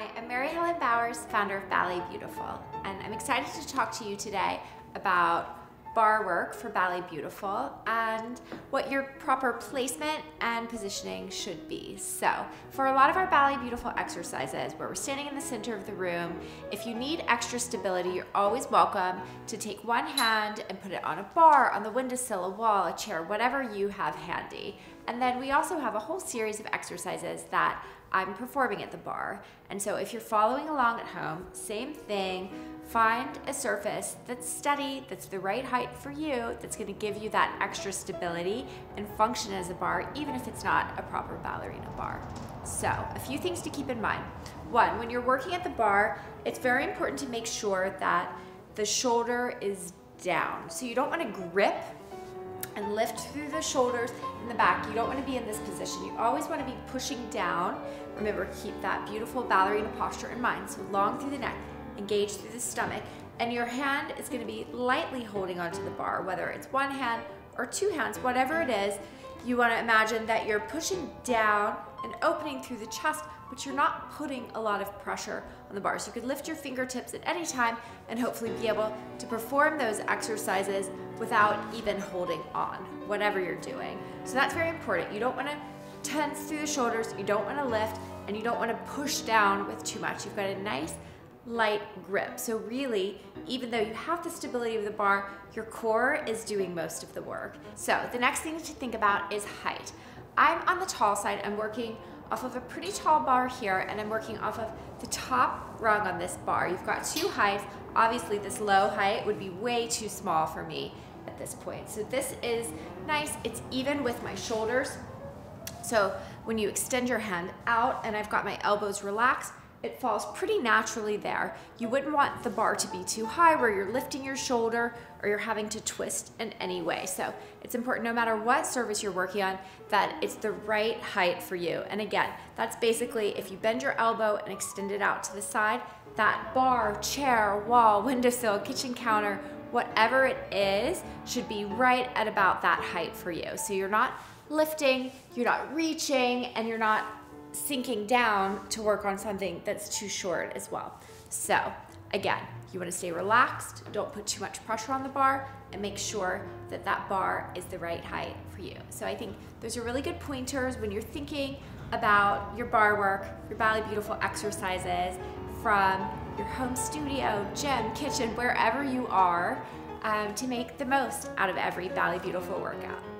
Hi, I'm Mary Helen Bowers, founder of Ballet Beautiful, and I'm excited to talk to you today about bar work for Ballet Beautiful and what your proper placement and positioning should be. So, for a lot of our Ballet Beautiful exercises where we're standing in the center of the room, if you need extra stability, you're always welcome to take one hand and put it on a bar, on the windowsill, a wall, a chair, whatever you have handy. And then we also have a whole series of exercises that I'm performing at the bar. And so if you're following along at home, same thing, find a surface that's steady, that's the right height for you, that's gonna give you that extra stability and function as a bar, even if it's not a proper ballerina bar. So a few things to keep in mind. One, when you're working at the bar, it's very important to make sure that the shoulder is down. So you don't wanna grip and lift through the shoulders and the back. You don't want to be in this position. You always want to be pushing down. Remember, keep that beautiful ballerina posture in mind. So long through the neck, engage through the stomach, and your hand is going to be lightly holding onto the bar, whether it's one hand or two hands, whatever it is. You want to imagine that you're pushing down and opening through the chest, but you're not putting a lot of pressure on the bar. So you could lift your fingertips at any time and hopefully be able to perform those exercises without even holding on, whatever you're doing. So that's very important. You don't want to tense through the shoulders, you don't want to lift, and you don't want to push down with too much. You've got a nice light grip. So really, even though you have the stability of the bar, your core is doing most of the work. So the next thing to think about is height. I'm on the tall side. I'm working off of a pretty tall bar here, and I'm working off of the top rung on this bar. You've got two heights. Obviously, this low height would be way too small for me at this point. So this is nice. It's even with my shoulders. So when you extend your hand out and I've got my elbows relaxed, it falls pretty naturally there. You wouldn't want the bar to be too high where you're lifting your shoulder or you're having to twist in any way. So it's important, no matter what surface you're working on, that it's the right height for you. And again, that's basically if you bend your elbow and extend it out to the side, that bar, chair, wall, windowsill, kitchen counter, whatever it is, should be right at about that height for you. So you're not lifting, you're not reaching, and you're not sinking down to work on something that's too short as well. So again, you want to stay relaxed, don't put too much pressure on the bar, and make sure that that bar is the right height for you. So I think those are really good pointers when you're thinking about your bar work, your Ballet Beautiful exercises from your home studio, gym, kitchen, wherever you are, to make the most out of every Ballet Beautiful workout.